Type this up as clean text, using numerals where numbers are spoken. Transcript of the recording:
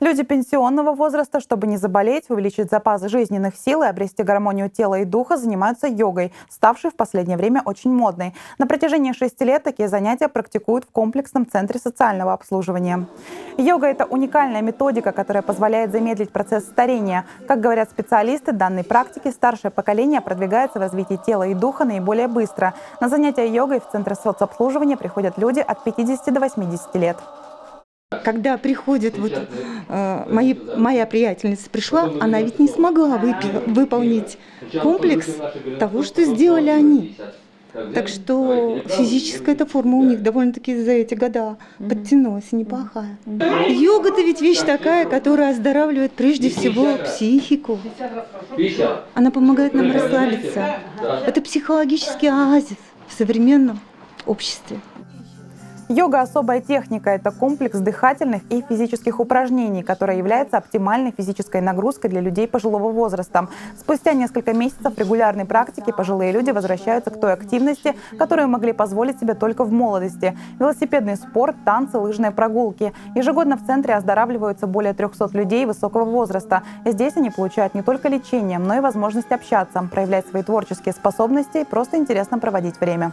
Люди пенсионного возраста, чтобы не заболеть, увеличить запасы жизненных сил и обрести гармонию тела и духа, занимаются йогой, ставшей в последнее время очень модной. На протяжении 6 лет такие занятия практикуют в комплексном центре социального обслуживания. Йога – это уникальная методика, которая позволяет замедлить процесс старения. Как говорят специалисты, данной практики старшее поколение продвигается в развитии тела и духа наиболее быстро. На занятия йогой в центре соцобслуживания приходят люди от 50 до 80 лет. Когда приходит, моя приятельница пришла, она ведь не смогла выполнить комплекс того, что сделали они. Так что физическая эта форма у них довольно-таки за эти года подтянулась, неплохая. Йога-то ведь вещь такая, которая оздоравливает прежде всего психику. Она помогает нам расслабиться. Это психологический оазис в современном обществе. Йога – особая техника. Это комплекс дыхательных и физических упражнений, которая является оптимальной физической нагрузкой для людей пожилого возраста. Спустя несколько месяцев регулярной практики пожилые люди возвращаются к той активности, которую могли позволить себе только в молодости. Велосипедный спорт, танцы, лыжные прогулки. Ежегодно в центре оздоравливаются более 300 людей высокого возраста. Здесь они получают не только лечение, но и возможность общаться, проявлять свои творческие способности и просто интересно проводить время.